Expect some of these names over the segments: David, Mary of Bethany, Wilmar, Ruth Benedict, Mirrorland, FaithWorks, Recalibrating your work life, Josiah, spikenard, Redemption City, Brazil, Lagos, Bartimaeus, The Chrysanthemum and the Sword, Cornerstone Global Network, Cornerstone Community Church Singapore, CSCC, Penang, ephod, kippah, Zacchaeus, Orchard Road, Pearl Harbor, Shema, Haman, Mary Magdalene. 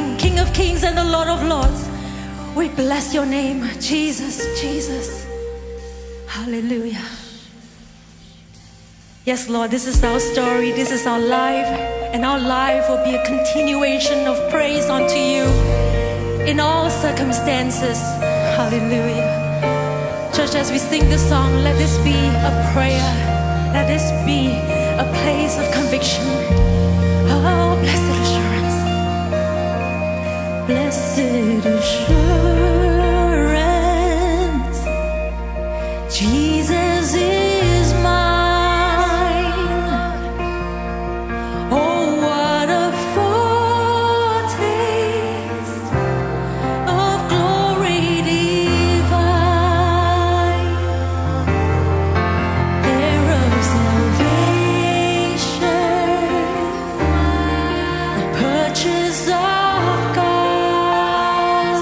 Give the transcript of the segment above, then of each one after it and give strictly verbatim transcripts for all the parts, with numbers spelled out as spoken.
King, King of Kings and the Lord of Lords. We bless your name, Jesus, Jesus. Hallelujah. Yes, Lord, this is our story, this is our life, and our life will be a continuation of praise unto you in all circumstances. Hallelujah. Church, as we sing this song, let this be a prayer. Let this be a place of conviction. Oh, blessed assurance. Blessed assurance. Jesus is of God.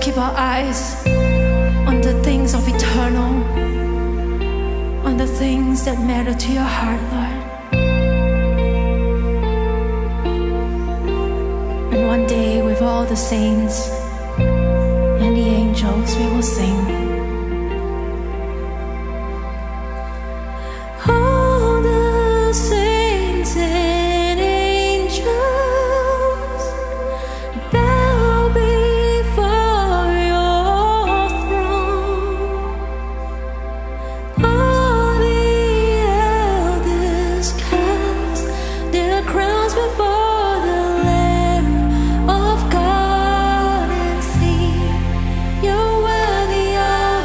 to keep our eyes on the things of eternal, on the things that matter to your heart, Lord. And one day with all the saints and the angels, we will sing. You're worthy of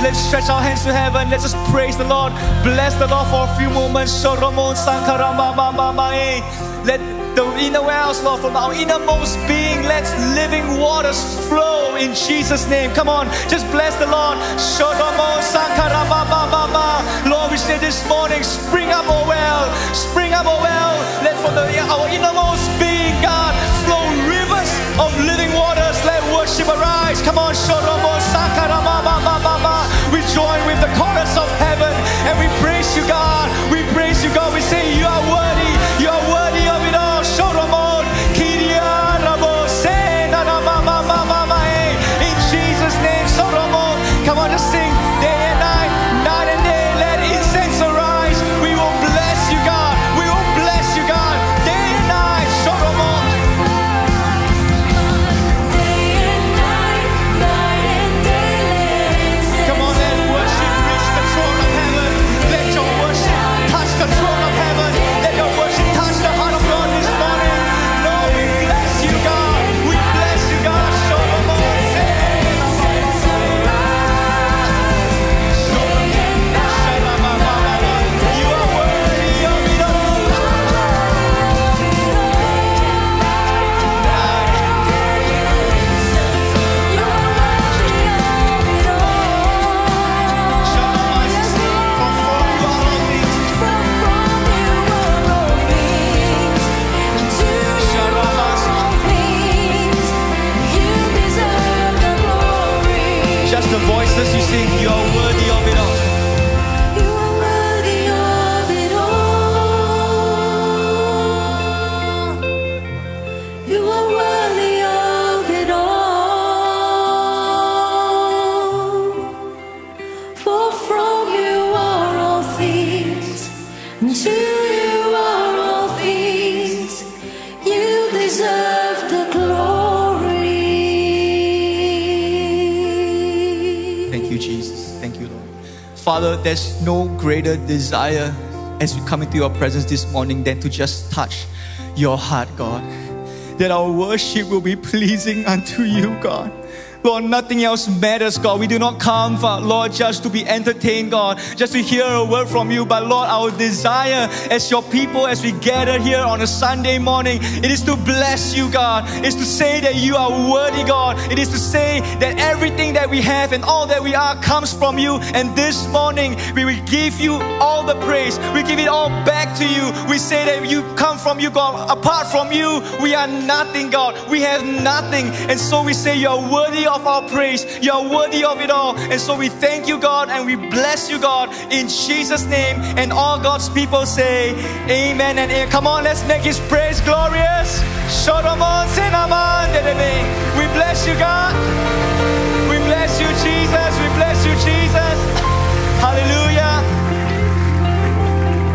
Let's stretch our hands to heaven. Let's just praise the Lord. Bless the Lord for a few moments. Let the inner wells, Lord, from our innermost being, let living waters flow in Jesus' name. Come on, just bless the Lord. Lord, we say this morning, spring up, O well. Spring up, O well. Let from the, our innermost being, God, flow rivers of living waters. Let worship arise. Come on, we join with the chorus of heaven and we praise you, God. We praise you, God. We say you are worthy. You are worthy of it all. In Jesus' name, come on, just sing day and night, night and day. Let incense arise. We will bless you, God. We will bless you, God. Day and night, day and night, night and day. Come on, let worship reach the throne of heaven. Let your worship touch the throne of heaven. Let your worship touch the heart of God this morning. The voices you sing, you are worthy of it all. You are worthy of it all. You are worthy of it all. For from you are all things, and to you are all things. You deserve the glory. Father, there's no greater desire as we come into your presence this morning than to just touch your heart, God. That our worship will be pleasing unto you, God. Lord, nothing else matters, God. We do not come, for, Lord, just to be entertained, God, just to hear a word from you. But Lord, our desire as your people, as we gather here on a Sunday morning, it is to bless you, God. It is to say that you are worthy, God. It is to say that everything that we have and all that we are comes from you. And this morning, we will give you all the praise. We give it all back to you. We say that you come from you, God. Apart from you, we are nothing, God. We have nothing. And so we say you are worthy of our praise. You are worthy of it all. And so we thank you, God, and we bless you, God, in Jesus' name. And all God's people say amen and amen. Come on, let's make his praise glorious. We bless you, God. We bless you, Jesus. We bless you, Jesus. Hallelujah.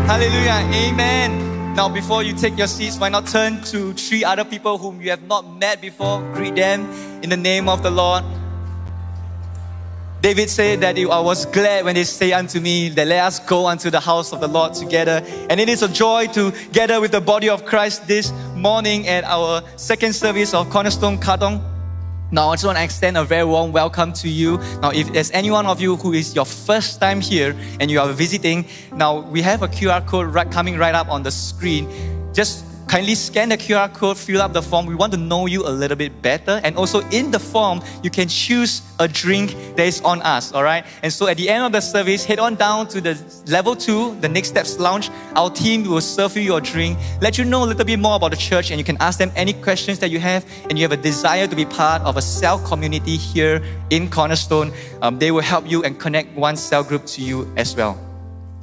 Hallelujah. Amen. Now, before you take your seats, why not turn to three other people whom you have not met before. Greet them in the name of the Lord. David said that I was glad when they say unto me, that let us go unto the house of the Lord together. And it is a joy to gather with the body of Christ this morning at our second service of Cornerstone Katong. Now, I just want to extend a very warm welcome to you. Now, if there's any one of you who is your first time here and you are visiting, now we have a Q R code right, coming right up on the screen. Just kindly scan the Q R code, fill up the form. We want to know you a little bit better. And also in the form, you can choose a drink that is on us, all right? And so at the end of the service, head on down to the level two, the Next Steps Lounge. Our team will serve you your drink, let you know a little bit more about the church, and you can ask them any questions that you have, and you have a desire to be part of a cell community here in Cornerstone. Um, they will help you and connect one cell group to you as well.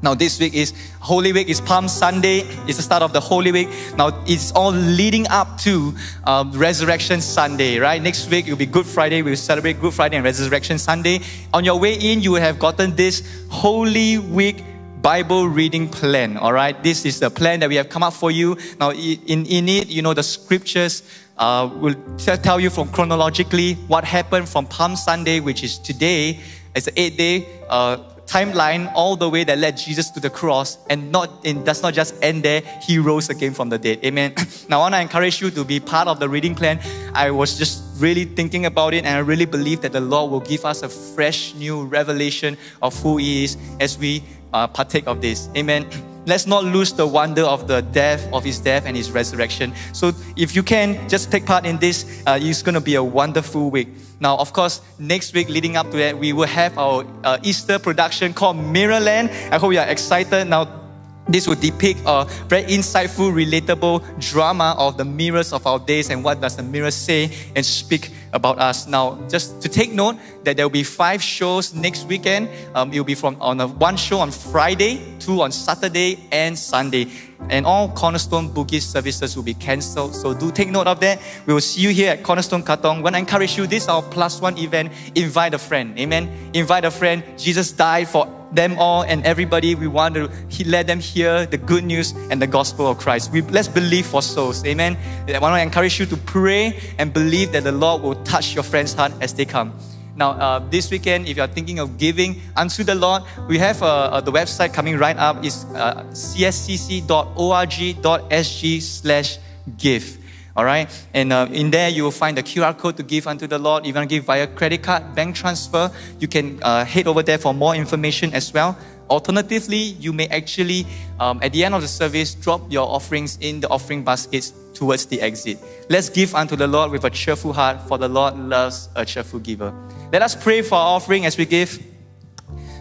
Now this week is Holy Week, it's Palm Sunday, it's the start of the Holy Week. Now it's all leading up to um, Resurrection Sunday, right? Next week it'll be Good Friday, we'll celebrate Good Friday and Resurrection Sunday. On your way in, you will have gotten this Holy Week Bible reading plan, all right? This is the plan that we have come up for you. Now in, in it, you know, the scriptures uh, will tell you from chronologically what happened from Palm Sunday, which is today. It's an eight-day uh, timeline all the way that led Jesus to the cross, and not it does not just end there. He rose again from the dead. Amen. Now I want to encourage you to be part of the reading plan. I was just really thinking about it, and I really believe that the Lord will give us a fresh new revelation of who He is as we uh, partake of this. Amen. Let's not lose the wonder of the death, of His death and His resurrection. So if you can, just take part in this. Uh, it's going to be a wonderful week. Now, of course, next week leading up to that, we will have our uh, Easter production called Mirrorland. I hope you are excited. Now, this will depict a very insightful, relatable drama of the mirrors of our days and what does the mirror say and speak about us. Now, just to take note that there will be five shows next weekend. Um, it will be from on a, one show on Friday, two on Saturday and Sunday. And all Cornerstone Bugis services will be cancelled. So do take note of that. We will see you here at Cornerstone Katong. When I encourage you, this is our plus one event. Invite a friend. Amen. Invite a friend. Jesus died for them all and everybody. We want to let them hear the good news and the gospel of Christ. We, let's believe for souls. Amen. I want to encourage you to pray and believe that the Lord will touch your friend's heart as they come. Now, uh, this weekend, if you're thinking of giving unto the Lord, we have uh, uh, the website coming right up. It's uh, c s c c dot org dot s g slash give. All right? And uh, in there, you will find the Q R code to give unto the Lord. If you want to give via credit card, bank transfer, you can uh, head over there for more information as well. Alternatively, you may actually, um, at the end of the service, drop your offerings in the offering baskets towards the exit. Let's give unto the Lord with a cheerful heart, for the Lord loves a cheerful giver. Let us pray for our offering as we give.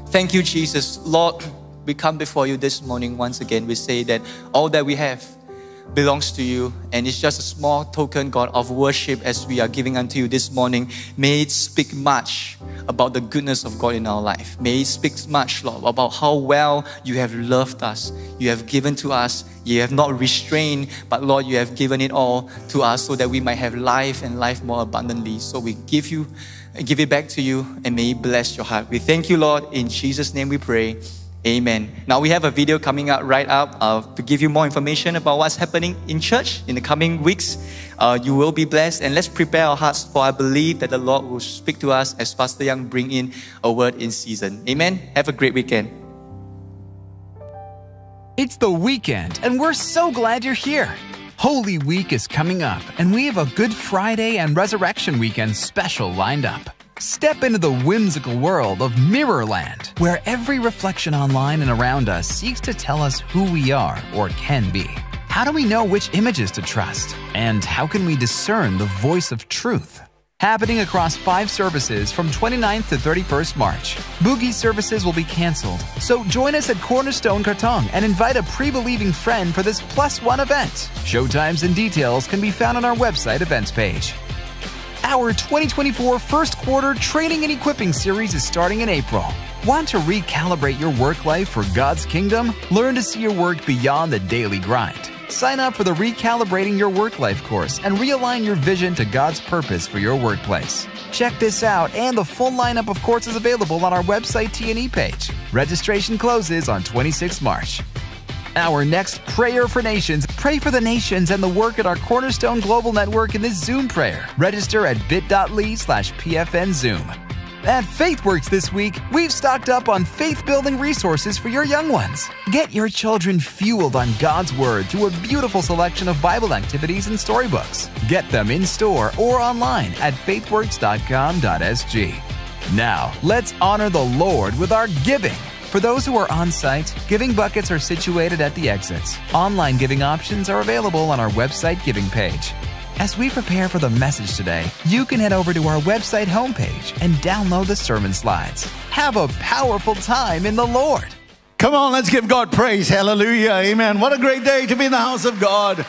Thank you, Jesus. Lord, we come before you this morning once again. We say that all that we have belongs to you, and it's just a small token, God, of worship as we are giving unto you this morning. May it speak much about the goodness of God in our life. May it speak much, Lord, about how well you have loved us, you have given to us, you have not restrained, but Lord, you have given it all to us so that we might have life and life more abundantly. So we give you, give it back to you, and may it bless your heart. We thank you, Lord. In Jesus' name we pray. Amen. Now we have a video coming up right up uh, to give you more information about what's happening in church in the coming weeks. Uh, you will be blessed, and let's prepare our hearts, for I believe that the Lord will speak to us as Pastor Yang bring in a word in season. Amen. Have a great weekend. It's the weekend, and we're so glad you're here. Holy Week is coming up, and we have a Good Friday and Resurrection Weekend special lined up. Step into the whimsical world of Mirrorland, where every reflection online and around us seeks to tell us who we are or can be. How do we know which images to trust? And how can we discern the voice of truth? Happening across five services from twenty-ninth to thirty-first March. Boogie services will be canceled, so join us at Cornerstone Katong and invite a pre-believing friend for this plus one event. Showtimes and details can be found on our website events page. Our twenty twenty-four first quarter training and equipping series is starting in April. Want to recalibrate your work life for God's kingdom? Learn to see your work beyond the daily grind. Sign up for the Recalibrating Your Work Life course and realign your vision to God's purpose for your workplace. Check this out and the full lineup of courses available on our website T and E page. Registration closes on twenty-sixth March. Our next Prayer for Nations. Pray for the nations and the work at our Cornerstone Global Network in this Zoom prayer. Register at bit dot l y slash P F N Zoom. At FaithWorks this week, we've stocked up on faith-building resources for your young ones. Get your children fueled on God's Word through a beautiful selection of Bible activities and storybooks. Get them in-store or online at faithworks dot com dot s g. Now, let's honor the Lord with our giving. For those who are on-site, giving buckets are situated at the exits. Online giving options are available on our website giving page. As we prepare for the message today, you can head over to our website homepage and download the sermon slides. Have a powerful time in the Lord. Come on, let's give God praise. Hallelujah. Amen. What a great day to be in the house of God.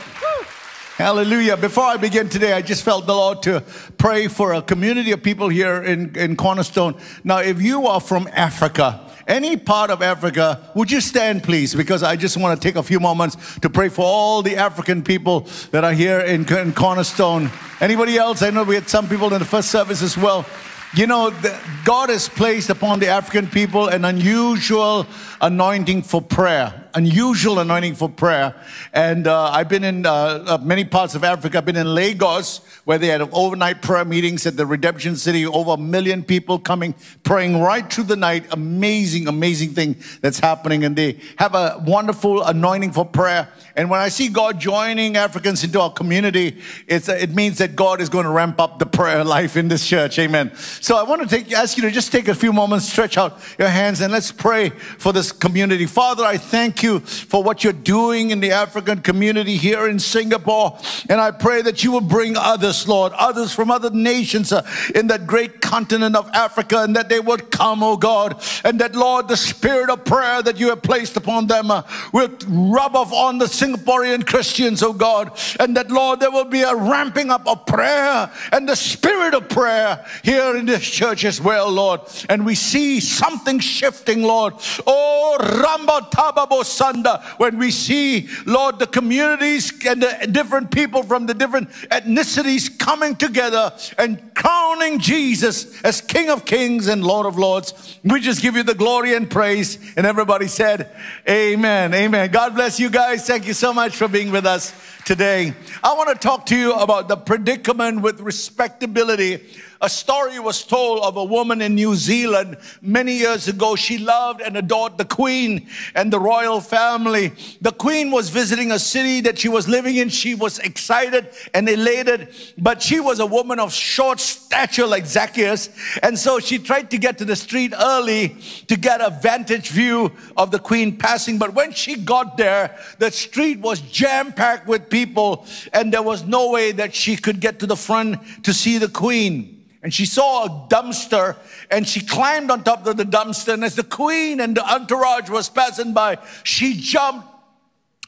Hallelujah. Before I begin today, I just felt the Lord to pray for a community of people here in, in Cornerstone. Now, if you are from Africa, any part of Africa, would you stand, please? Because I just want to take a few moments to pray for all the African people that are here in, in Cornerstone. Anybody else? I know we had some people in the first service as well. You know, the, God has placed upon the African people an unusual anointing for prayer. unusual anointing for prayer. And uh, I've been in uh, many parts of Africa. I've been in Lagos, where they had overnight prayer meetings at the Redemption City. Over a million people coming, praying right through the night. Amazing, amazing thing that's happening. And they have a wonderful anointing for prayer. And when I see God joining Africans into our community, it's, it means that God is going to ramp up the prayer life in this church. Amen. So I want to take, ask you to just take a few moments, stretch out your hands, and let's pray for this community. Father, I thank you for what you're doing in the African community here in Singapore. And I pray that you will bring others, Lord, others from other nations uh, in that great continent of Africa, and that they would come, oh God. And that, Lord, the spirit of prayer that you have placed upon them uh, will rub off on the Singaporean Christians, oh God. And that, Lord, there will be a ramping up of prayer and the spirit of prayer here in this church as well, Lord. And we see something shifting, Lord. Oh, Ramba Tababo Sanda. When we see, Lord, the communities and the different people from the different ethnicities coming together and crowning Jesus as King of Kings and Lord of Lords. We just give you the glory and praise. And everybody said, amen, amen. God bless you guys. Thank you so much for being with us today. I want to talk to you about the predicament with respectability. A story was told of a woman in New Zealand many years ago. She loved and adored the Queen and the royal family. The Queen was visiting a city that she was living in. She was excited and elated, but she was a woman of short stature like Zacchaeus. And so she tried to get to the street early to get a vantage view of the Queen passing. But when she got there, the street was jam-packed with people, and there was no way that she could get to the front to see the Queen. And she saw a dumpster, and she climbed on top of the dumpster. And as the Queen and the entourage was passing by, she jumped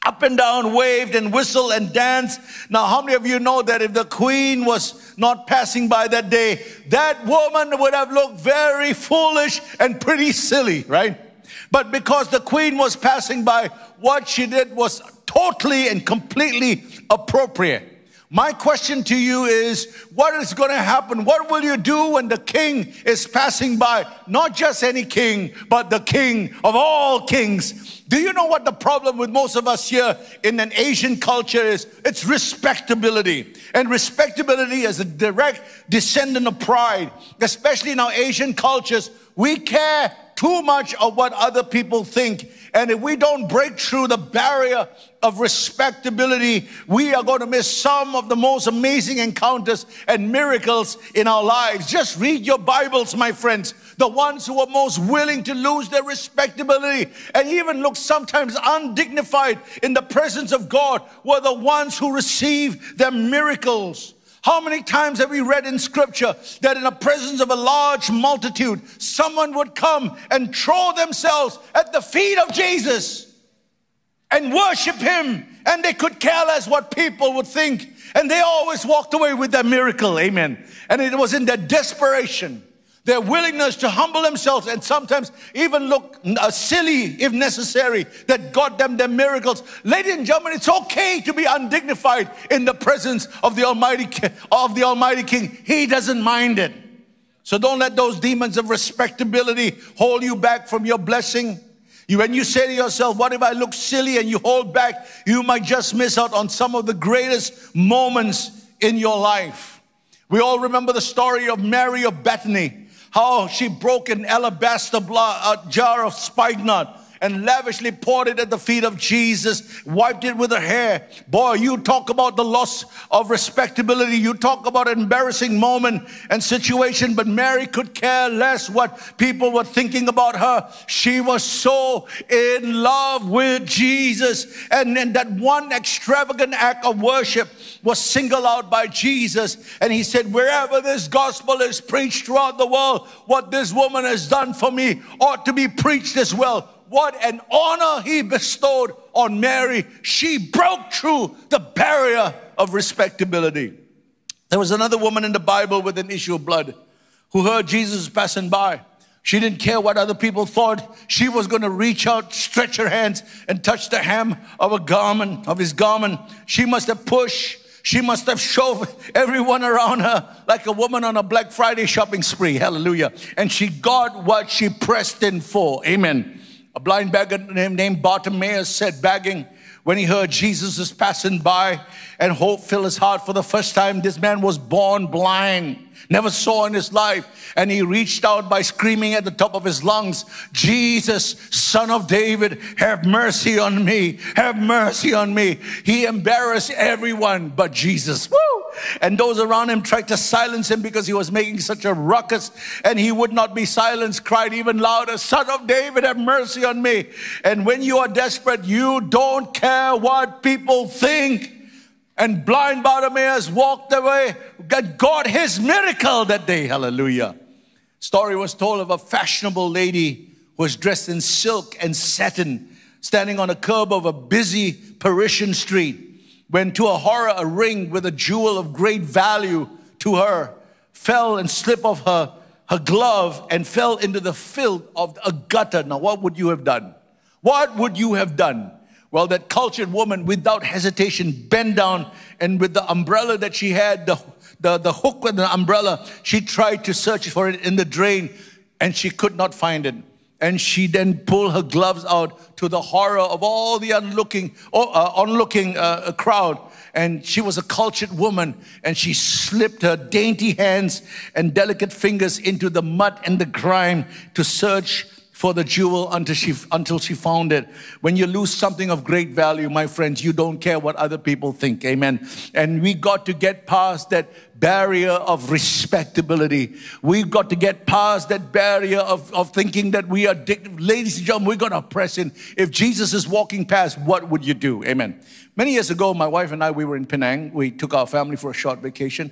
up and down, waved and whistled and danced. Now, how many of you know that if the Queen was not passing by that day, that woman would have looked very foolish and pretty silly, right? But because the Queen was passing by, what she did was totally and completely appropriate. My question to you is, what is going to happen? What will you do when the King is passing by? Not just any king, but the King of all kings. Do you know what the problem with most of us here in an Asian culture is? It's respectability. And respectability is a direct descendant of pride. Especially in our Asian cultures, we care too much of what other people think. And if we don't break through the barrier of respectability, we are going to miss some of the most amazing encounters and miracles in our lives. Just read your Bibles, my friends. The ones who are most willing to lose their respectability and even look sometimes undignified in the presence of God were the ones who received their miracles. How many times have we read in Scripture that in the presence of a large multitude, someone would come and throw themselves at the feet of Jesus and worship Him, and they could care less what people would think, and they always walked away with their miracle, amen. And it was in their desperation, their willingness to humble themselves and sometimes even look silly if necessary, that got them their miracles. Ladies and gentlemen, it's okay to be undignified in the presence of the Almighty, of the Almighty King. He doesn't mind it. So don't let those demons of respectability hold you back from your blessing. You, when you say to yourself, what if I look silly, and you hold back, you might just miss out on some of the greatest moments in your life. We all remember the story of Mary of Bethany. How she broke an alabaster jar of spikenard and lavishly poured it at the feet of Jesus, wiped it with her hair. Boy, you talk about the loss of respectability. You talk about an embarrassing moment and situation, but Mary could care less what people were thinking about her. She was so in love with Jesus. And then that one extravagant act of worship was singled out by Jesus. And he said, wherever this gospel is preached throughout the world, what this woman has done for me ought to be preached as well. What an honor he bestowed on Mary. She broke through the barrier of respectability. There was another woman in the Bible with an issue of blood who heard Jesus passing by. She didn't care what other people thought. She was going to reach out, stretch her hands, and touch the hem of a garment, of his garment. She must have pushed. She must have shoved everyone around her like a woman on a Black Friday shopping spree. Hallelujah. And she got what she pressed in for. Amen. A blind beggar named Bartimaeus said, begging, when he heard Jesus is passing by, and hope filled his heart. For the first time, this man was born blind, never saw in his life. And he reached out by screaming at the top of his lungs, Jesus, Son of David, have mercy on me. Have mercy on me. He embarrassed everyone but Jesus. Woo! And those around him tried to silence him because he was making such a ruckus, and he would not be silenced, cried even louder, Son of David, have mercy on me. And when you are desperate, you don't care what people think. And blind Bartimaeus walked away, got his miracle that day. Hallelujah. Story was told of a fashionable lady who was dressed in silk and satin, standing on a curb of a busy Parisian street, when to her horror, a ring with a jewel of great value to her fell and slipped off her, her glove and fell into the filth of a gutter. Now, what would you have done? What would you have done? Well, that cultured woman, without hesitation, bent down, and with the umbrella that she had, the, the, the hook with the umbrella, she tried to search for it in the drain, and she could not find it. And she then pulled her gloves out, to the horror of all the onlooking, uh, onlooking uh, crowd. And she was a cultured woman, and she slipped her dainty hands and delicate fingers into the mud and the grime to search for the jewel until she, until she found it. When you lose something of great value, my friends, you don't care what other people think. Amen. And we got to get past that barrier of respectability. We've got to get past that barrier of, of thinking that we are dignified. Ladies and gentlemen, we've got to press in. If Jesus is walking past, what would you do? Amen. Many years ago, my wife and I, we were in Penang. We took our family for a short vacation.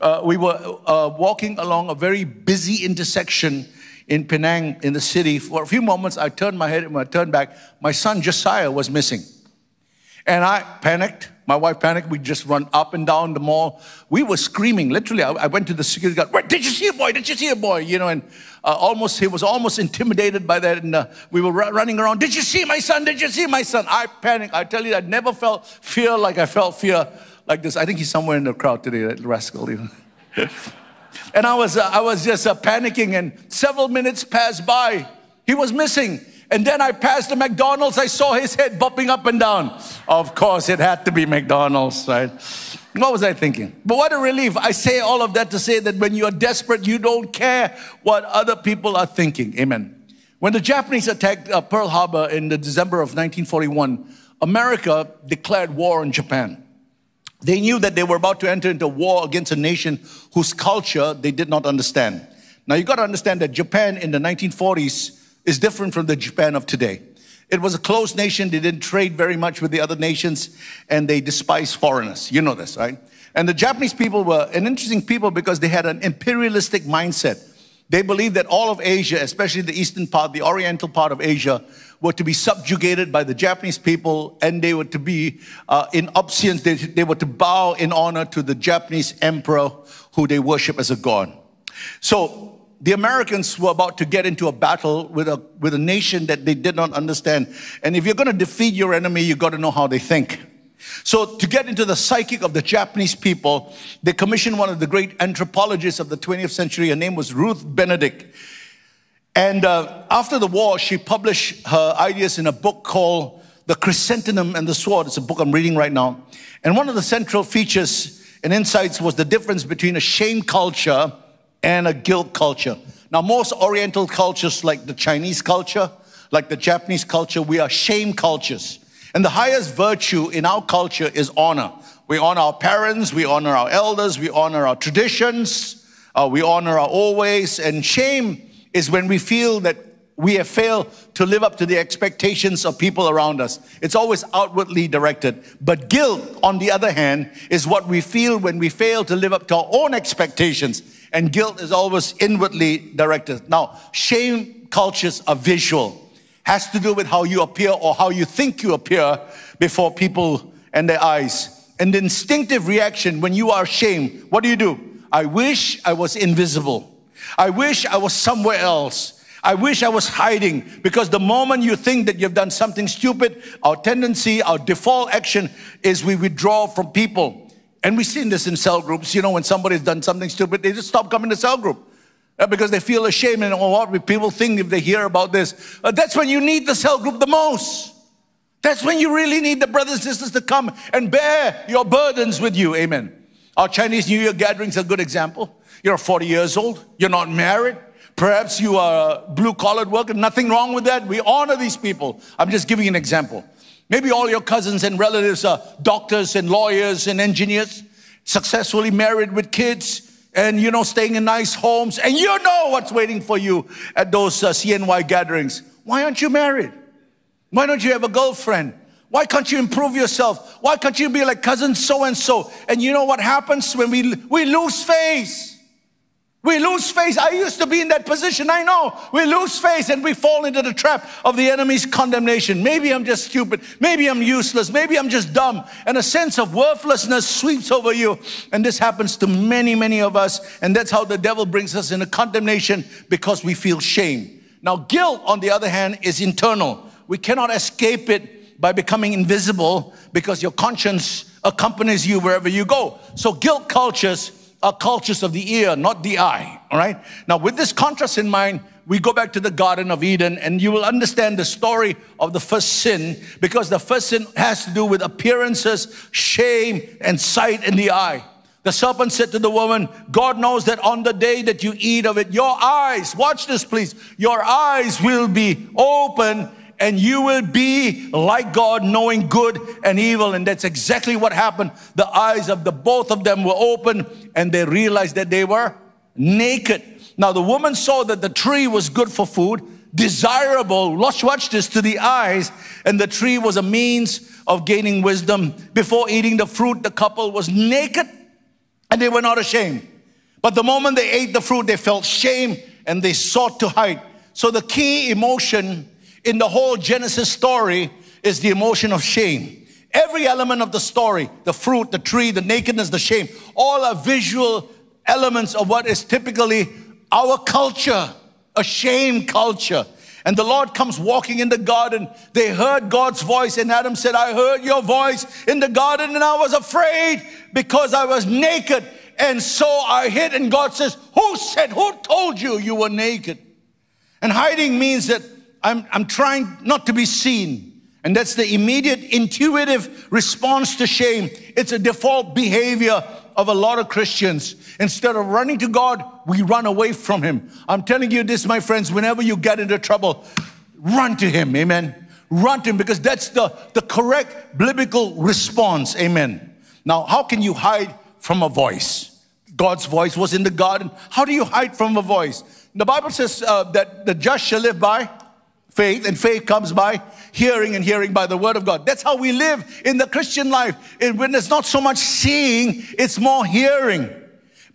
Uh, we were uh, walking along a very busy intersection in Penang, in the city. For a few moments, I turned my head, and when I turned back, my son Josiah was missing. And I panicked. My wife panicked. We just run up and down the mall. We were screaming. Literally, I, I went to the security guard. Wait, did you see a boy? Did you see a boy? You know, and uh, almost, he was almost intimidated by that. And uh, we were running around. Did you see my son? Did you see my son? I panicked. I tell you, I never felt fear like I felt fear like this. I think he's somewhere in the crowd today, that rascal. You know? And I was, uh, I was just uh, panicking, and several minutes passed by. He was missing. And then I passed the McDonald's. I saw his head bopping up and down. Of course, it had to be McDonald's, right? What was I thinking? But what a relief. I say all of that to say that when you are desperate, you don't care what other people are thinking. Amen. When the Japanese attacked uh, Pearl Harbor in the December of nineteen forty-one, America declared war on Japan. They knew that they were about to enter into war against a nation whose culture they did not understand. Now, you got to understand that Japan in the nineteen forties is different from the Japan of today. It was a closed nation. They didn't trade very much with the other nations, and they despised foreigners. You know this, right? And the Japanese people were an interesting people because they had an imperialistic mindset. They believed that all of Asia, especially the eastern part, the oriental part of Asia, were to be subjugated by the Japanese people, and they were to be uh, in obeisance. They, they were to bow in honor to the Japanese emperor who they worship as a god. So the Americans were about to get into a battle with a, with a nation that they did not understand. And if you're going to defeat your enemy, you've got to know how they think. So to get into the psyche of the Japanese people, they commissioned one of the great anthropologists of the twentieth century. Her name was Ruth Benedict. And uh, after the war, she published her ideas in a book called The Chrysanthemum and the Sword. It's a book I'm reading right now. And one of the central features and insights was the difference between a shame culture and a guilt culture. Now, most Oriental cultures, like the Chinese culture, like the Japanese culture, we are shame cultures. And the highest virtue in our culture is honor. We honor our parents, we honor our elders, we honor our traditions, uh, we honor our old ways. And shame is when we feel that we have failed to live up to the expectations of people around us. It's always outwardly directed. But guilt, on the other hand, is what we feel when we fail to live up to our own expectations. And guilt is always inwardly directed. Now, shame cultures are visual. Has to do with how you appear or how you think you appear before people and their eyes. And the instinctive reaction when you are ashamed, what do you do? I wish I was invisible. I wish I was somewhere else. I wish I was hiding. Because the moment you think that you've done something stupid, our tendency, our default action is we withdraw from people. And we've seen this in cell groups. You know, when somebody's done something stupid, they just stop coming to cell group. because they feel ashamed and oh, what will people think if they hear about this? Uh, that's when you need the cell group the most. That's when you really need the brothers and sisters to come and bear your burdens with you. Amen. Our Chinese New Year gathering is a good example. You're forty years old. You're not married. Perhaps you are a blue-collared worker. Nothing wrong with that. We honor these people. I'm just giving you an example. Maybe all your cousins and relatives are doctors and lawyers and engineers, successfully married with kids and, you know, staying in nice homes. And you know what's waiting for you at those uh, C N Y gatherings. Why aren't you married? Why don't you have a girlfriend? Why can't you improve yourself? Why can't you be like cousin so-and-so? And you know what happens when we, we lose face? We lose face. I used to be in that position. I know. We lose face and we fall into the trap of the enemy's condemnation. Maybe I'm just stupid. Maybe I'm useless. Maybe I'm just dumb. And a sense of worthlessness sweeps over you. And this happens to many, many of us. And that's how the devil brings us into condemnation, because we feel shame. Now, guilt, on the other hand, is internal. We cannot escape it by becoming invisible, because your conscience accompanies you wherever you go. So guilt cultures are cultures of the ear, not the eye. All right. Now, with this contrast in mind, we go back to the Garden of Eden, and you will understand the story of the first sin, because the first sin has to do with appearances, shame, and sight in the eye. The serpent said to the woman, God knows that on the day that you eat of it, your eyes, watch this please, your eyes will be open, and you will be like God, knowing good and evil. And that's exactly what happened. The eyes of the both of them were open, and they realized that they were naked. Now the woman saw that the tree was good for food, desirable, watch, watch this, to the eyes, and the tree was a means of gaining wisdom. Before eating the fruit, the couple was naked, and they were not ashamed. But the moment they ate the fruit, they felt shame, and they sought to hide. So the key emotion in the whole Genesis story is the emotion of shame. Every element of the story, the fruit, the tree, the nakedness, the shame, all are visual elements of what is typically our culture, a shame culture. And the Lord comes walking in the garden. They heard God's voice, and Adam said, I heard your voice in the garden, and I was afraid because I was naked, and so I hid. And God says, who said, who told you you were naked? And hiding means that I'm, I'm trying not to be seen. And that's the immediate intuitive response to shame. It's a default behavior of a lot of Christians. Instead of running to God, we run away from Him. I'm telling you this, my friends, whenever you get into trouble, run to Him, amen. Run to Him, because that's the, the correct biblical response, amen. Now, how can you hide from a voice? God's voice was in the garden. How do you hide from a voice? The Bible says uh, that the just shall live by faith, and faith comes by hearing, and hearing by the word of God. That's how we live in the Christian life. And when there's not so much seeing, it's more hearing.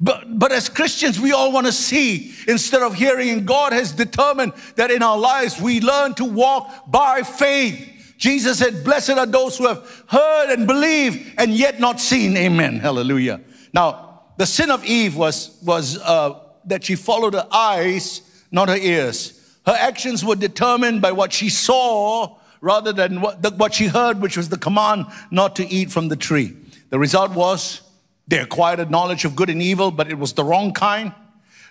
But, but as Christians, we all want to see instead of hearing. And God has determined that in our lives, we learn to walk by faith. Jesus said, blessed are those who have heard and believed and yet not seen. Amen. Hallelujah. Now, the sin of Eve was, was uh, that she followed her eyes, not her ears. Her actions were determined by what she saw rather than what, the, what she heard, which was the command not to eat from the tree. The result was they acquired a knowledge of good and evil, but it was the wrong kind.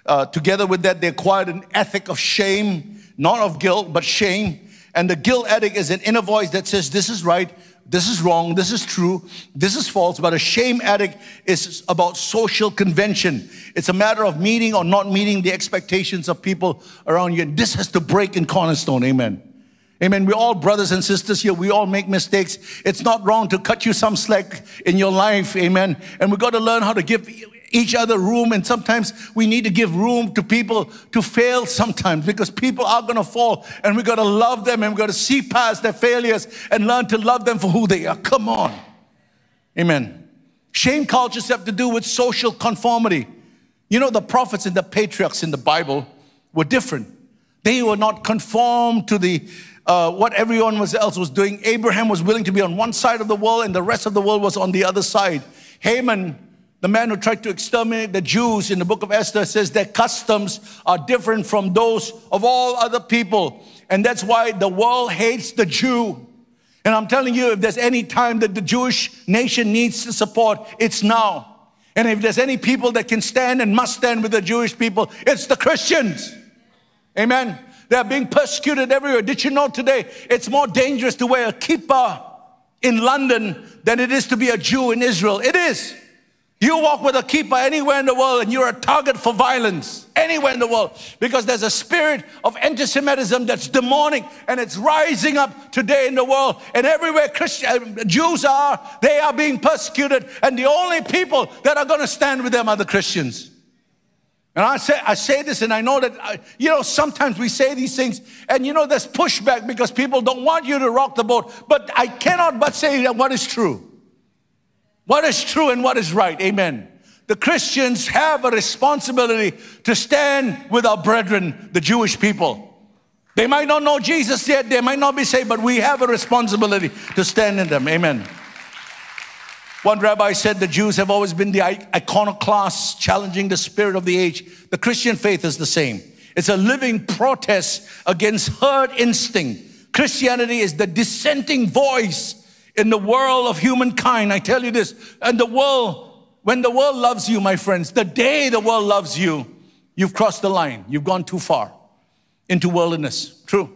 Uh, together with that, they acquired an ethic of shame, not of guilt, but shame. And the guilt ethic is an inner voice that says, this is right, this is wrong, this is true, this is false. But a shame ethic is about social convention. It's a matter of meeting or not meeting the expectations of people around you. And this has to break in Cornerstone, amen. Amen. We're all brothers and sisters here. We all make mistakes. It's not wrong to cut you some slack in your life, amen. And we've got to learn how to give each other room, and sometimes we need to give room to people to fail sometimes, because people are going to fall, and we've got to love them, and we've got to see past their failures and learn to love them for who they are. Come on. Amen. Shame cultures have to do with social conformity. You know, the prophets and the patriarchs in the Bible were different. They were not conformed to the Uh, what everyone else was doing. Abraham was willing to be on one side of the world, and the rest of the world was on the other side. Haman, the man who tried to exterminate the Jews in the book of Esther, says their customs are different from those of all other people. And that's why the world hates the Jew. And I'm telling you, if there's any time that the Jewish nation needs to support, it's now. And if there's any people that can stand and must stand with the Jewish people, it's the Christians. Amen. They're being persecuted everywhere. Did you know today it's more dangerous to wear a kippah in London than it is to be a Jew in Israel? It is. You walk with a kippah anywhere in the world and you're a target for violence. Anywhere in the world. Because there's a spirit of anti-Semitism that's demonic and it's rising up today in the world. And everywhere Christians, Jews are, they are being persecuted. And the only people that are going to stand with them are the Christians. And I say, I say this, and I know that, I, you know, sometimes we say these things, and you know, there's pushback because people don't want you to rock the boat. But I cannot but say that what is true. What is true and what is right. Amen. The Christians have a responsibility to stand with our brethren, the Jewish people. They might not know Jesus yet. They might not be saved, but we have a responsibility to stand in them. Amen. One rabbi said the Jews have always been the iconoclasts, challenging the spirit of the age. The Christian faith is the same. It's a living protest against herd instinct. Christianity is the dissenting voice in the world of humankind. I tell you this, and the world, when the world loves you, my friends, the day the world loves you, you've crossed the line. You've gone too far into worldliness. True.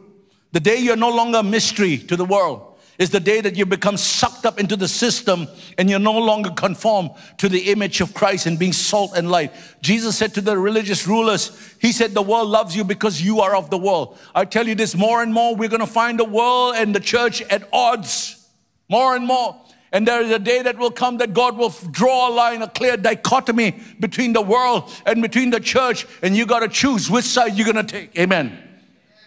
The day you're no longer a mystery to the world is the day that you become sucked up into the system and you're no longer conformed to the image of Christ and being salt and light. Jesus said to the religious rulers, he said, the world loves you because you are of the world. I tell you this, more and more, we're going to find the world and the church at odds. More and more. And there is a day that will come that God will draw a line, a clear dichotomy between the world and between the church. And you got to choose which side you're going to take. Amen.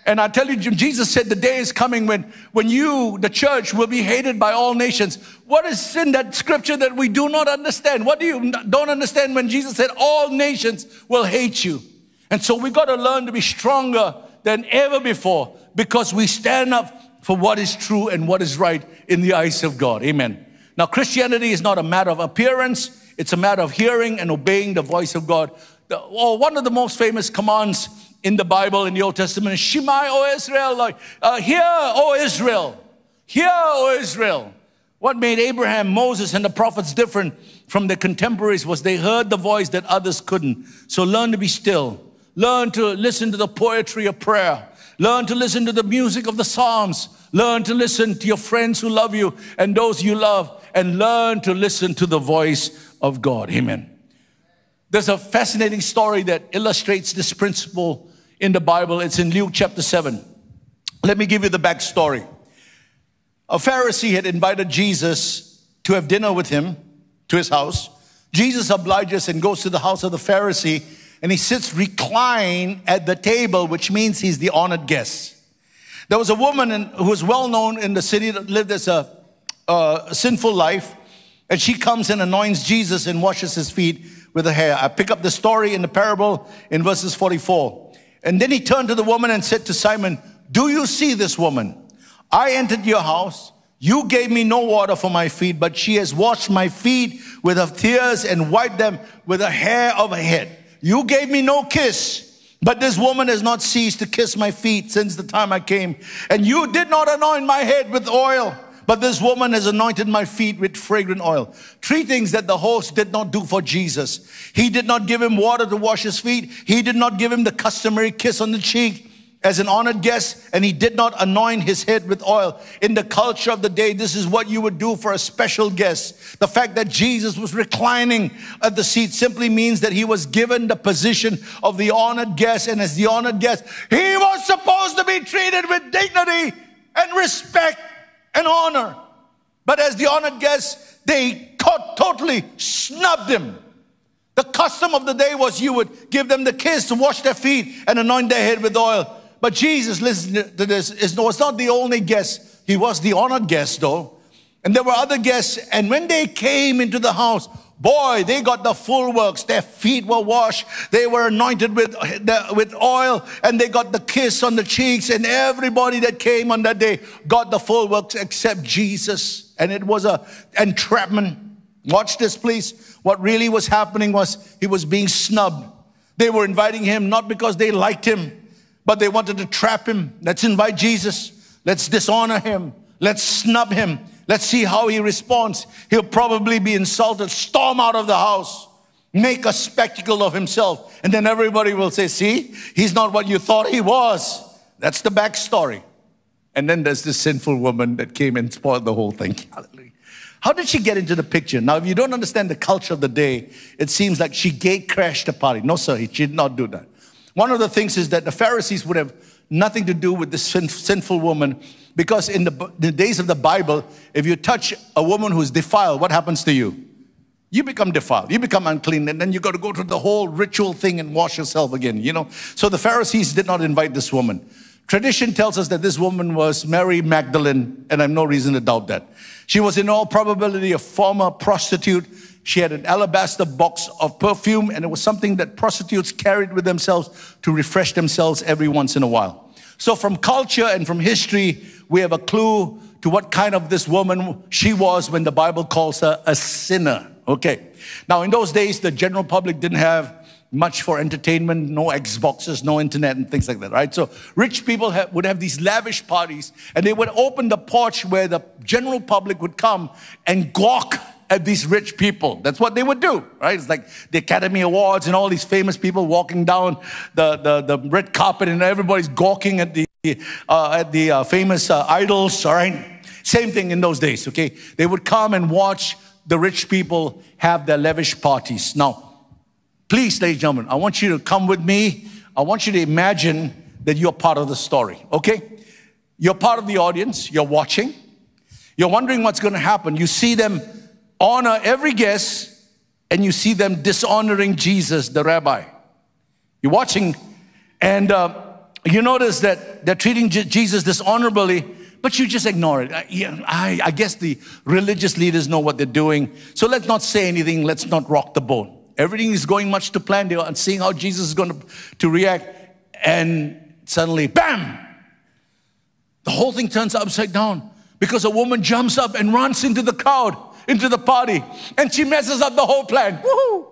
And I tell you, Jesus said the day is coming when, when you, the church, will be hated by all nations. What is in that scripture that we do not understand? What do you don't understand when Jesus said all nations will hate you? And so we got to learn to be stronger than ever before because we stand up for what is true and what is right in the eyes of God. Amen. Now, Christianity is not a matter of appearance. It's a matter of hearing and obeying the voice of God. The, or one of the most famous commands in the Bible, in the Old Testament, Shema, O Israel, like, uh, hear, O Israel, hear, O Israel. What made Abraham, Moses, and the prophets different from their contemporaries was they heard the voice that others couldn't. So learn to be still. Learn to listen to the poetry of prayer. Learn to listen to the music of the Psalms. Learn to listen to your friends who love you and those you love. And learn to listen to the voice of God. Amen. There's a fascinating story that illustrates this principle in the Bible. It's in Luke chapter seven. Let me give you the backstory. A Pharisee had invited Jesus to have dinner with him to his house. Jesus obliges and goes to the house of the Pharisee, and he sits reclined at the table, which means he's the honored guest. There was a woman in, who was well known in the city that lived as a, a sinful life, and she comes and anoints Jesus and washes his feet with her hair. I pick up the story in the parable in verses forty-four. And then he turned to the woman and said to Simon, do you see this woman? I entered your house. You gave me no water for my feet, but she has washed my feet with her tears and wiped them with the hair of her head. You gave me no kiss, but this woman has not ceased to kiss my feet since the time I came. And you did not anoint my head with oil, but this woman has anointed my feet with fragrant oil. Three things that the host did not do for Jesus. He did not give him water to wash his feet. He did not give him the customary kiss on the cheek as an honored guest. And he did not anoint his head with oil. In the culture of the day, this is what you would do for a special guest. The fact that Jesus was reclining at the seat simply means that he was given the position of the honored guest. And as the honored guest, he was supposed to be treated with dignity and respect and honor. But as the honored guest, they totally snubbed him. The custom of the day was you would give them the kiss to wash their feet and anoint their head with oil. But Jesus, listen to this, was not the only guest. He was the honored guest though. And there were other guests. And when they came into the house, boy, they got the full works. Their feet were washed. They were anointed with, with oil, and they got the kiss on the cheeks. And everybody that came on that day got the full works except Jesus. And it was an entrapment. Watch this, please. What really was happening was he was being snubbed. They were inviting him not because they liked him, but they wanted to trap him. Let's invite Jesus. Let's dishonor him. Let's snub him. Let's see how he responds. He'll probably be insulted. Storm out of the house. make a spectacle of himself. And then everybody will say, see, he's not what you thought he was. That's the backstory. And then there's this sinful woman that came and spoiled the whole thing. Hallelujah. How did she get into the picture? Now, if you don't understand the culture of the day, it seems like she gate-crashed the party. No, sir, she did not do that. One of the things is that the Pharisees would have nothing to do with this sin sinful woman, because in the, the days of the Bible, if you touch a woman who's defiled, what happens to you? You become defiled, you become unclean, and then you got to go through the whole ritual thing and wash yourself again, you know? So the Pharisees did not invite this woman. Tradition tells us that this woman was Mary Magdalene, and I have no reason to doubt that. She was in all probability a former prostitute. She had an alabaster box of perfume, and it was something that prostitutes carried with themselves to refresh themselves every once in a while. So from culture and from history, we have a clue to what kind of this woman she was when the Bible calls her a sinner. Okay. Now, in those days, the general public didn't have much for entertainment, no Xboxes, no internet and things like that, right? So rich people have, would have these lavish parties, and they would open the porch where the general public would come and gawk at these rich people. That's what they would do, right? It's like the Academy Awards and all these famous people walking down the, the, the red carpet, and everybody's gawking at the, uh, at the uh, famous uh, idols, all right? Same thing in those days, okay? They would come and watch the rich people have their lavish parties. Now, please, ladies and gentlemen, I want you to come with me. I want you to imagine that you're part of the story, okay? You're part of the audience. You're watching. You're wondering what's going to happen. You see them honor every guest, and you see them dishonoring Jesus, the rabbi. You're watching, and uh, you notice that they're treating Je- Jesus dishonorably, but you just ignore it. I, yeah, I, I guess the religious leaders know what they're doing, so let's not say anything. Let's not rock the boat. Everything is going much to plan. They are seeing how Jesus is going to, to react. And suddenly, bam! The whole thing turns upside down, because a woman jumps up and runs into the crowd, into the party. And she messes up the whole plan. Woohoo!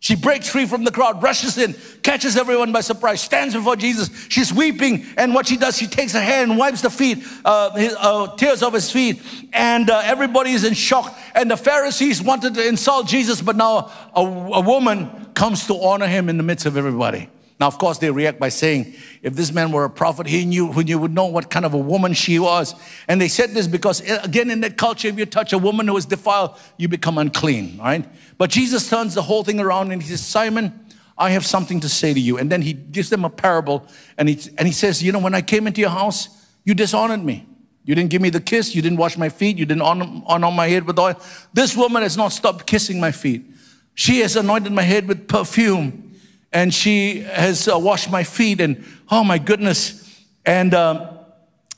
She breaks free from the crowd, rushes in, catches everyone by surprise, stands before Jesus. She's weeping. And what she does, she takes her hand, wipes the feet, uh, his, uh, tears off his feet. And uh, everybody is in shock. And the Pharisees wanted to insult Jesus, but now a, a woman comes to honor him in the midst of everybody. Now, of course, they react by saying, if this man were a prophet, he knew, he would know what kind of a woman she was. And they said this because, again, in that culture, if you touch a woman who is defiled, you become unclean, all right? But Jesus turns the whole thing around and he says, Simon, I have something to say to you. And then he gives them a parable, and he, and he says, you know, when I came into your house, you dishonored me. You didn't give me the kiss. You didn't wash my feet. You didn't honor, honor my head with oil. This woman has not stopped kissing my feet. She has anointed my head with perfume. And she has uh, washed my feet, and oh my goodness. And, um,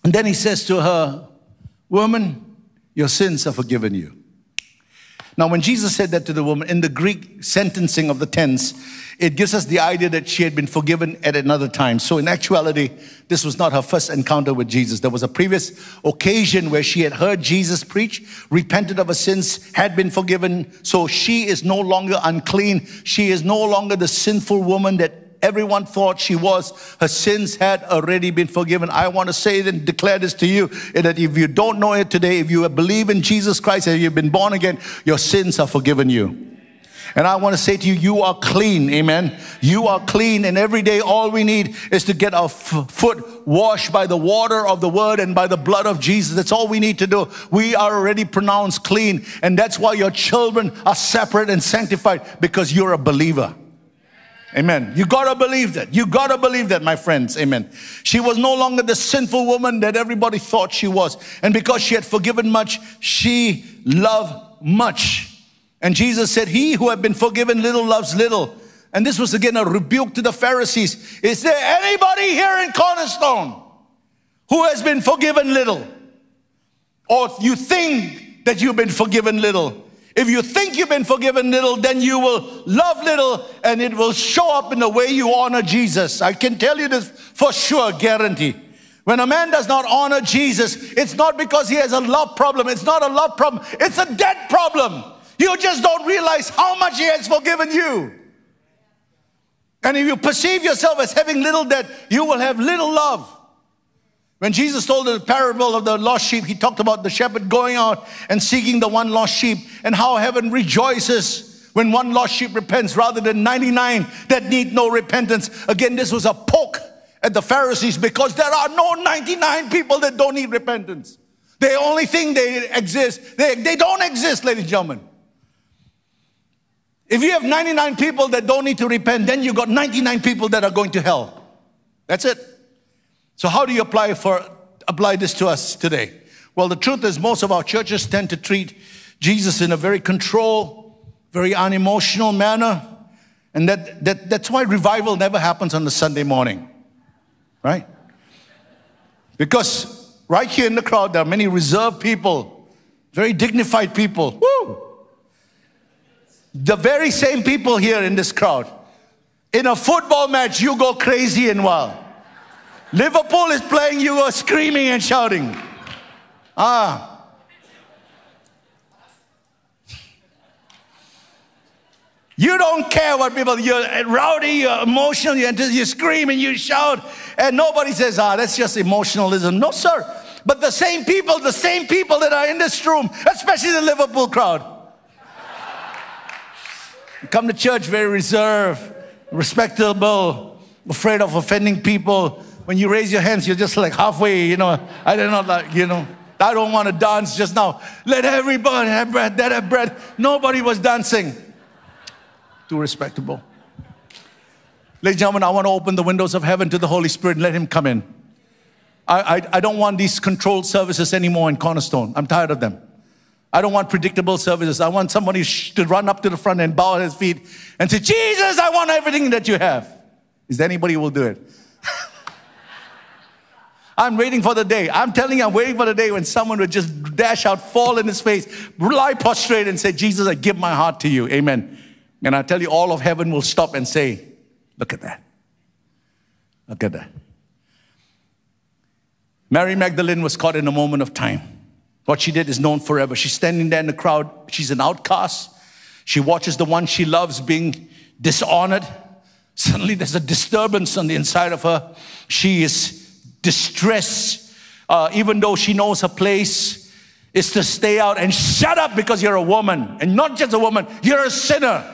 and then he says to her, woman, your sins are forgiven you. Now, when Jesus said that to the woman, in the Greek sentencing of the tense, it gives us the idea that she had been forgiven at another time. So in actuality, this was not her first encounter with Jesus. There was a previous occasion where she had heard Jesus preach, repented of her sins, had been forgiven. So she is no longer unclean. She is no longer the sinful woman that everyone thought she was. Her sins had already been forgiven. I want to say and declare this to you, that if you don't know it today, if you believe in Jesus Christ and you've been born again, your sins are forgiven you. And I want to say to you, you are clean, amen? You are clean, and every day all we need is to get our f foot washed by the water of the Word and by the blood of Jesus. That's all we need to do. We are already pronounced clean, and that's why your children are separate and sanctified, because you're a believer. Amen. You gotta believe that. You gotta believe that, my friends. Amen. She was no longer the sinful woman that everybody thought she was. And because she had forgiven much, she loved much. And Jesus said, he who had been forgiven little loves little. And this was again a rebuke to the Pharisees. Is there anybody here in Cornerstone who has been forgiven little? Or you think that you've been forgiven little? If you think you've been forgiven little, then you will love little, and it will show up in the way you honor Jesus. I can tell you this for sure, guarantee. When a man does not honor Jesus, it's not because he has a love problem. It's not a love problem. It's a debt problem. You just don't realize how much he has forgiven you. And if you perceive yourself as having little debt, you will have little love. When Jesus told the parable of the lost sheep, he talked about the shepherd going out and seeking the one lost sheep, and how heaven rejoices when one lost sheep repents rather than ninety-nine that need no repentance. Again, this was a poke at the Pharisees because there are no ninety-nine people that don't need repentance. They only think they exist. They, they don't exist, ladies and gentlemen. If you have ninety-nine people that don't need to repent, then you've got ninety-nine people that are going to hell. That's it. So how do you apply for apply this to us today? Well, the truth is most of our churches tend to treat Jesus in a very controlled, very unemotional manner. And that, that, that's why revival never happens on the Sunday morning. Right? Because right here in the crowd, there are many reserved people, very dignified people. Woo! The very same people here in this crowd. In a football match, you go crazy and wild. Liverpool is playing, you are screaming and shouting. Ah. You don't care what people, you're rowdy, you're emotional, you, you scream and you shout, and nobody says, ah, that's just emotionalism. No, sir. But the same people, the same people that are in this room, especially the Liverpool crowd, come to church very reserved, respectable, afraid of offending people. When you raise your hands, you're just like halfway, you know. I don't know, like, you know, I don't want to dance just now. Let everybody have bread, that have bread. Nobody was dancing. Too respectable. Ladies and gentlemen, I want to open the windows of heaven to the Holy Spirit and let Him come in. I, I, I don't want these controlled services anymore in Cornerstone. I'm tired of them. I don't want predictable services. I want somebody to run up to the front and bow at His feet and say, Jesus, I want everything that you have. Is there anybody who will do it? I'm waiting for the day. I'm telling you, I'm waiting for the day when someone would just dash out, fall in His face, lie prostrate and say, Jesus, I give my heart to you. Amen. And I tell you, all of heaven will stop and say, look at that. Look at that. Mary Magdalene was caught in a moment of time. What she did is known forever. She's standing there in the crowd. She's an outcast. She watches the one she loves being dishonored. Suddenly there's a disturbance on the inside of her. She is distressed, uh, even though she knows her place is to stay out and shut up because you're a woman. And not just a woman, you're a sinner.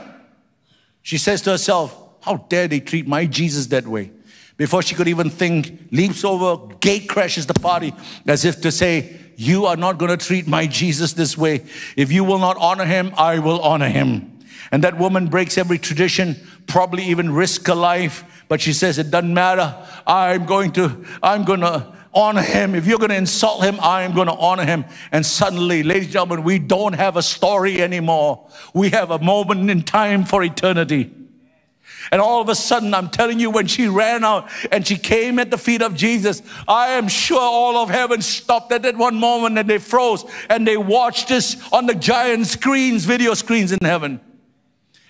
She says to herself, how dare they treat my Jesus that way? Before she could even think, leaps over, gate crashes the party as if to say, you are not going to treat my Jesus this way. If you will not honor Him, I will honor Him. And that woman breaks every tradition, probably even risks her life. But she says, it doesn't matter. I'm going to, I'm going to honor Him. If you're going to insult Him, I'm going to honor Him. And suddenly, ladies and gentlemen, we don't have a story anymore. We have a moment in time for eternity. And all of a sudden, I'm telling you, when she ran out and she came at the feet of Jesus, I am sure all of heaven stopped at that one moment and they froze and they watched this on the giant screens, video screens in heaven.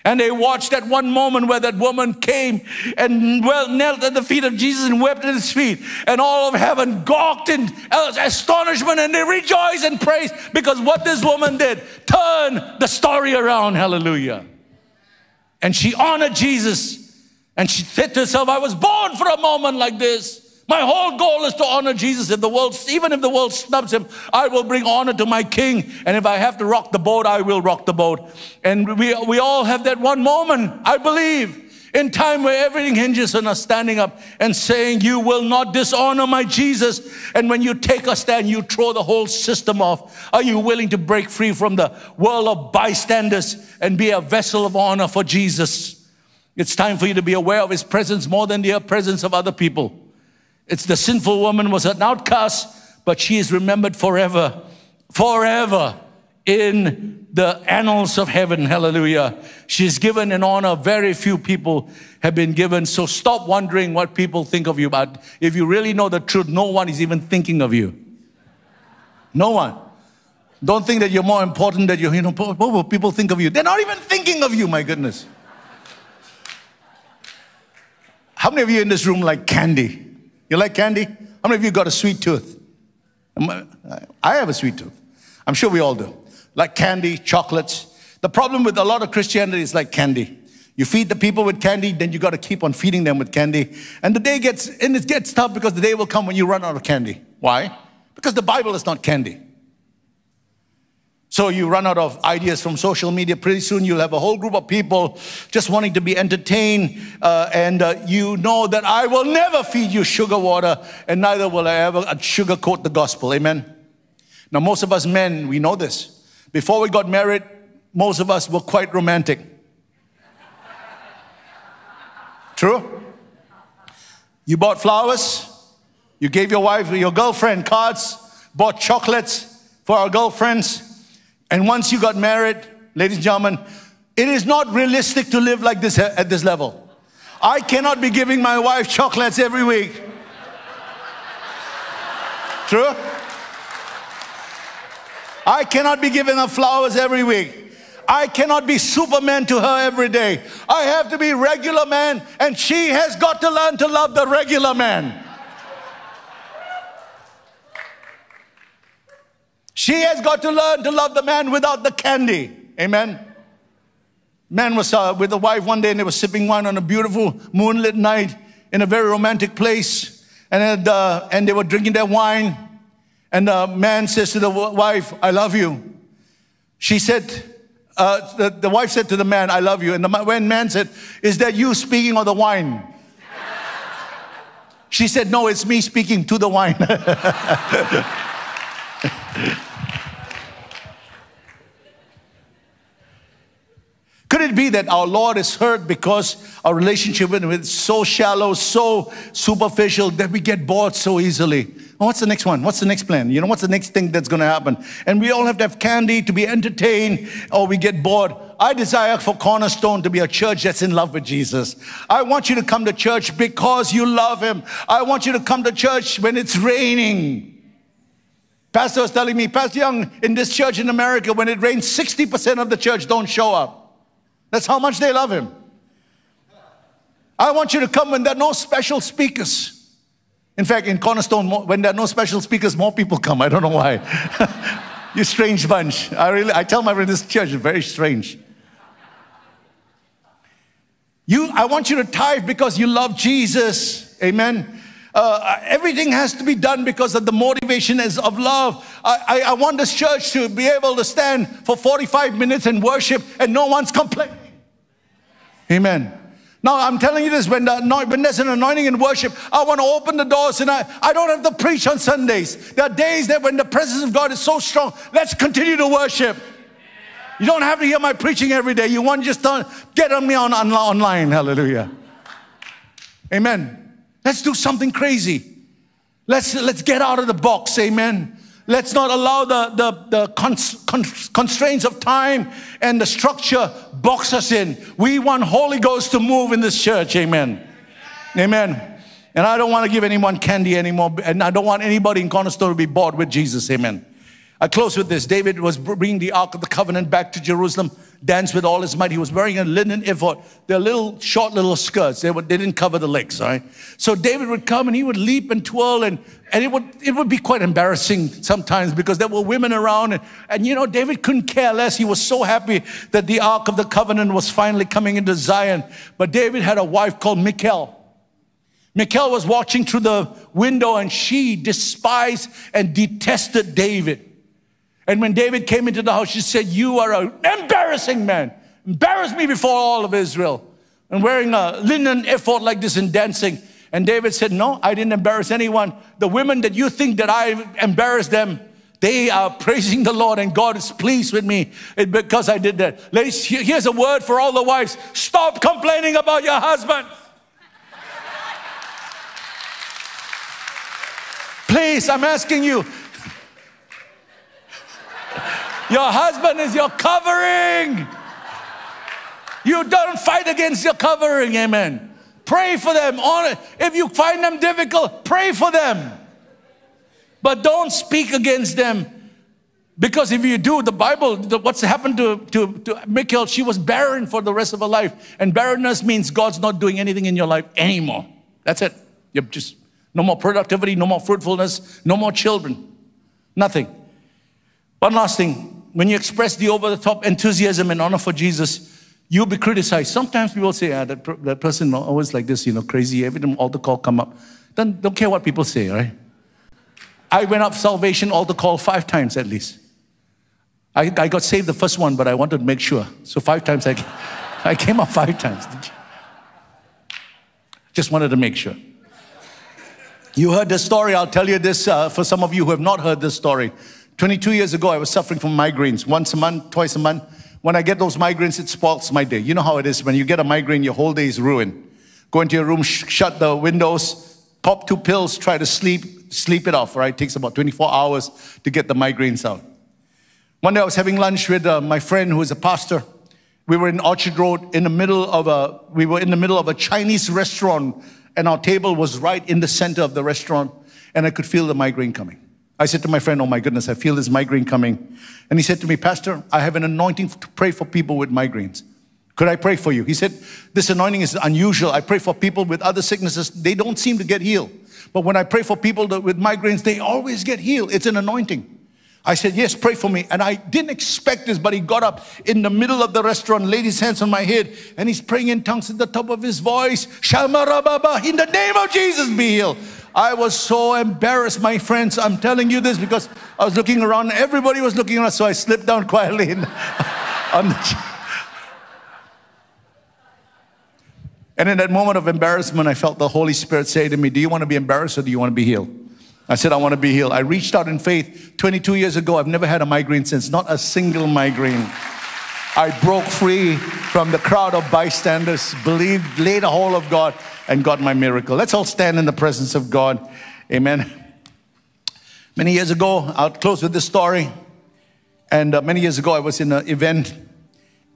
And they watched that one moment where that woman came and well knelt at the feet of Jesus and wept at His feet. And all of heaven gawked in astonishment and they rejoiced and praised because what this woman did turned the story around. Hallelujah. And she honored Jesus. And she said to herself, I was born for a moment like this. My whole goal is to honor Jesus. If the world, even if the world snubs Him, I will bring honor to my King. And if I have to rock the boat, I will rock the boat. And we, we all have that one moment, I believe, in time where everything hinges on us standing up and saying, you will not dishonor my Jesus. And when you take a stand, you throw the whole system off. Are you willing to break free from the world of bystanders and be a vessel of honor for Jesus? It's time for you to be aware of His presence more than the presence of other people. It's the sinful woman was an outcast, but she is remembered forever, forever in the annals of heaven. Hallelujah. She's given an honor very few people have been given. So stop wondering what people think of you. But if you really know the truth, no one is even thinking of you. No one. Don't think that you're more important than you, you know, what will people think of you? They're not even thinking of you, my goodness. How many of you in this room like candy? You like candy? How many of you got a sweet tooth? I have a sweet tooth. I'm sure we all do. Like candy, chocolates. The problem with a lot of Christianity is like candy. You feed the people with candy, then you got to keep on feeding them with candy. And the day gets, and it gets tough because the day will come when you run out of candy. Why? Because the Bible is not candy. So you run out of ideas from social media. Pretty soon you'll have a whole group of people just wanting to be entertained. Uh, and uh, you know that I will never feed you sugar water, and neither will I ever sugarcoat the gospel. Amen? Now, most of us men, we know this. Before we got married, most of us were quite romantic. True? You bought flowers. You gave your wife, your girlfriend, cards. Bought chocolates for our girlfriends. And once you got married, ladies and gentlemen, it is not realistic to live like this at this level. I cannot be giving my wife chocolates every week. True? I cannot be giving her flowers every week. I cannot be Superman to her every day. I have to be regular man, and she has got to learn to love the regular man. She has got to learn to love the man without the candy. Amen. Man was uh, with a wife one day, and they were sipping wine on a beautiful moonlit night in a very romantic place. And, uh, and they were drinking their wine. And the man says to the wife, "I love you." She said, uh, the, the wife said to the man, "I love you." And the when man said, "Is that you speaking or the wine?" She said, "No, it's me speaking to the wine." Could it be that our Lord is hurt because our relationship with Him is so shallow, so superficial, that we get bored so easily? Oh, what's the next one? What's the next plan? You know, what's the next thing that's going to happen? And we all have to have candy to be entertained, or we get bored. I desire for Cornerstone to be a church that's in love with Jesus. I want you to come to church because you love Him. I want you to come to church when it's raining. Pastor was telling me, Pastor Young, in this church in America, when it rains, sixty percent of the church don't show up. That's how much they love Him. I want you to come when there are no special speakers. In fact, in Cornerstone, when there are no special speakers, more people come. I don't know why. You strange bunch. I really, I tell my friend, this church is very strange. You, I want you to tithe because you love Jesus. Amen. Uh, everything has to be done because of the motivation is of love. I, I, I want this church to be able to stand for forty-five minutes and worship, and no one's complaining. Amen. Now, I'm telling you this, when, the, when there's an anointing in worship, I want to open the doors, and I, I don't have to preach on Sundays. There are days that when the presence of God is so strong, let's continue to worship. You don't have to hear my preaching every day. You want to just turn, get on me on, on, online. Hallelujah. Amen. Let's do something crazy. Let's, let's get out of the box, amen. Let's not allow the, the, the cons, cons, constraints of time and the structure box us in. We want Holy Ghost to move in this church, amen. Amen. And I don't want to give anyone candy anymore, and I don't want anybody in Cornerstone to be bored with Jesus, amen. I close with this. David was bringing the Ark of the Covenant back to Jerusalem, danced with all his might. He was wearing a linen ephod. They're little, short little skirts. They, were, they didn't cover the legs, all right? So David would come, and he would leap and twirl, and, and it, would, it would be quite embarrassing sometimes because there were women around. And, and, you know, David couldn't care less. He was so happy that the Ark of the Covenant was finally coming into Zion. But David had a wife called Michal. Michal was watching through the window, and she despised and detested David. And when David came into the house, she said, "You are an embarrassing man. Embarrass me before all of Israel." And wearing a linen ephod like this and dancing. And David said, "No, I didn't embarrass anyone. The women that you think that I embarrassed them, they are praising the Lord, and God is pleased with me because I did that." Ladies, here's a word for all the wives. Stop complaining about your husband. Please, I'm asking you. Your husband is your covering. You don't fight against your covering, amen. Pray for them. If you find them difficult, pray for them. But don't speak against them. Because if you do, the Bible, the, what's happened to, to, to Michal, she was barren for the rest of her life. And barrenness means God's not doing anything in your life anymore. That's it. You're just, no more productivity, no more fruitfulness, no more children. Nothing. One last thing. When you express the over-the-top enthusiasm and honor for Jesus, you'll be criticized. Sometimes people say, ah, that, per that person always like this, you know, crazy. Every time altar call come up. Don't, don't care what people say, right? I went up salvation altar call five times at least. I, I got saved the first one, but I wanted to make sure. So five times, I, I came up five times. Just wanted to make sure. You heard the story. I'll tell you this uh, for some of you who have not heard this story. twenty-two years ago, I was suffering from migraines. Once a month, twice a month. When I get those migraines, it spoils my day. You know how it is. When you get a migraine, your whole day is ruined. Go into your room, sh shut the windows, pop two pills, try to sleep, sleep it off, right? It takes about twenty-four hours to get the migraines out. One day I was having lunch with uh, my friend who is a pastor. We were in Orchard Road in the middle of a, we were in the middle of a Chinese restaurant, and our table was right in the center of the restaurant, and I could feel the migraine coming. I said to my friend, oh my goodness, I feel this migraine coming. And he said to me, Pastor, I have an anointing to pray for people with migraines. Could I pray for you? He said, this anointing is unusual. I pray for people with other sicknesses. They don't seem to get healed. But when I pray for people that, with migraines, they always get healed. It's an anointing. I said, yes, pray for me. And I didn't expect this, but he got up in the middle of the restaurant, laid his hands on my head, and he's praying in tongues at the top of his voice. Shamarababa, in the name of Jesus, be healed. I was so embarrassed, my friends. I'm telling you this because I was looking around. Everybody was looking around, so I slipped down quietly. In, on the and in that moment of embarrassment, I felt the Holy Spirit say to me, do you want to be embarrassed or do you want to be healed? I said, I want to be healed. I reached out in faith twenty-two years ago. I've never had a migraine since, not a single migraine. I broke free from the crowd of bystanders, believed, laid a hold of God, and got my miracle. Let's all stand in the presence of God. Amen. Many years ago, I'll close with this story. And uh, many years ago, I was in an event,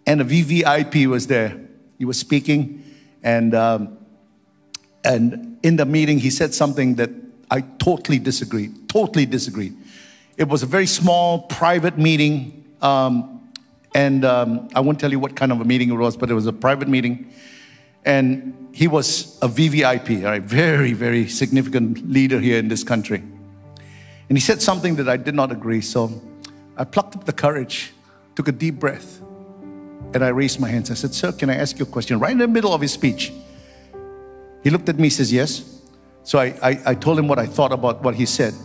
and a V V I P was there. He was speaking, and, um, and in the meeting, he said something that I totally disagreed, totally disagreed. It was a very small, private meeting, um, and um, I won't tell you what kind of a meeting it was, but it was a private meeting. And he was a V V I P, a very, very significant leader here in this country. And he said something that I did not agree. So I plucked up the courage, took a deep breath, and I raised my hands. I said, sir, can I ask you a question? Right in the middle of his speech. He looked at me, says, yes. So I, I, I told him what I thought about what he said.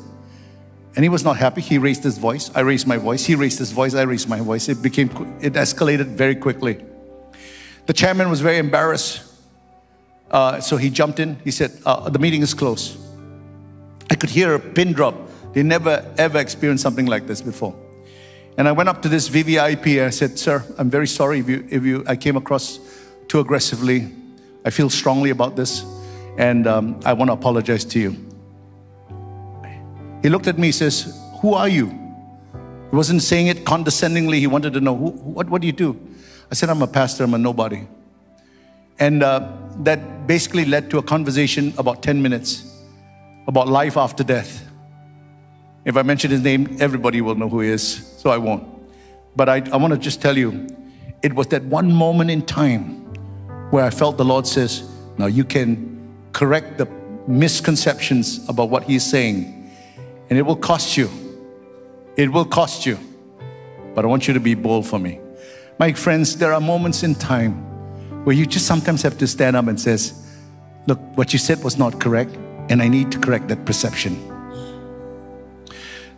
And he was not happy. He raised his voice. I raised my voice. He raised his voice. I raised my voice. It became, it escalated very quickly. The chairman was very embarrassed. Uh, so he jumped in. He said, uh, the meeting is closed. I could hear a pin drop. They never, ever experienced something like this before. And I went up to this V V I P and I said, sir, I'm very sorry if you, if you, I came across too aggressively. I feel strongly about this. And um, I want to apologize to you. He looked at me, he says, who are you? He wasn't saying it condescendingly. He wanted to know, who, what, what do you do? I said, I'm a pastor, I'm a nobody. And uh, that basically led to a conversation about ten minutes about life after death. If I mention his name, everybody will know who he is, so I won't. But I, I want to just tell you, it was that one moment in time where I felt the Lord says, now you can correct the misconceptions about what he's saying, and it will cost you. It will cost you. But I want you to be bold for me. My friends, there are moments in time where you just sometimes have to stand up and says, look, what you said was not correct, and I need to correct that perception.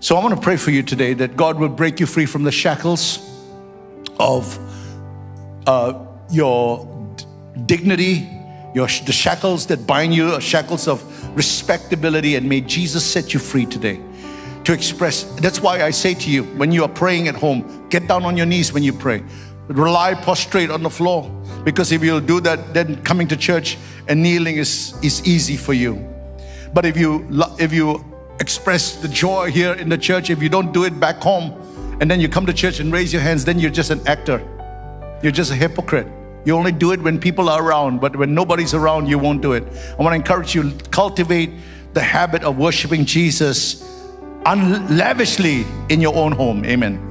So I want to pray for you today that God will break you free from the shackles of uh, your dignity, your sh the shackles that bind you, shackles of respectability, and may Jesus set you free today. To express, that's why I say to you, when you are praying at home, get down on your knees when you pray. Rely prostrate on the floor, because if you'll do that, then coming to church and kneeling is, is easy for you. But if you, if you express the joy here in the church, if you don't do it back home, and then you come to church and raise your hands, then you're just an actor. You're just a hypocrite. You only do it when people are around, but when nobody's around, you won't do it. I want to encourage you, cultivate the habit of worshiping Jesus lavishly in your own home. Amen.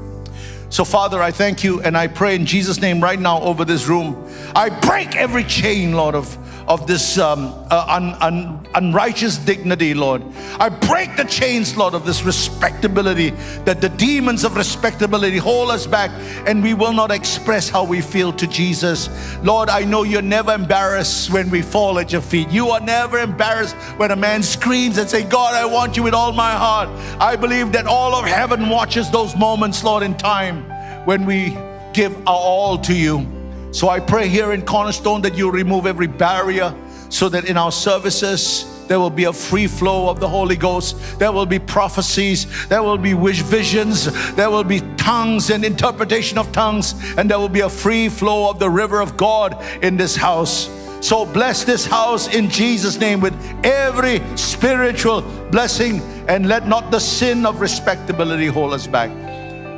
So Father, I thank you, and I pray in Jesus' name right now over this room. I break every chain, Lord, of of this um, uh, un, un, unrighteous dignity, Lord. I break the chains, Lord, of this respectability, that the demons of respectability hold us back and we will not express how we feel to Jesus. Lord, I know you're never embarrassed when we fall at your feet. You are never embarrassed when a man screams and says, God, I want you with all my heart. I believe that all of heaven watches those moments, Lord, in time when we give our all to you. So I pray here in Cornerstone that you remove every barrier, so that in our services there will be a free flow of the Holy Ghost. There will be prophecies, there will be wish visions, there will be tongues and interpretation of tongues, and there will be a free flow of the river of God in this house. So bless this house in Jesus' name with every spiritual blessing, and let not the sin of respectability hold us back.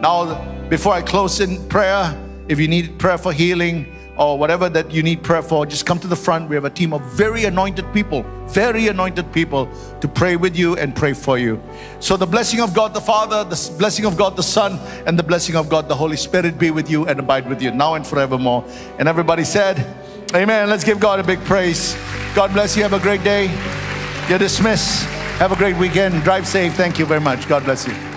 Now, before I close in prayer, if you need prayer for healing or whatever that you need prayer for, just come to the front. We have a team of very anointed people, very anointed people to pray with you and pray for you. So the blessing of God the Father, the blessing of God the Son, and the blessing of God the Holy Spirit be with you and abide with you now and forevermore. And everybody said, amen. Let's give God a big praise. God bless you. Have a great day. You're dismissed. Have a great weekend. Drive safe. Thank you very much. God bless you.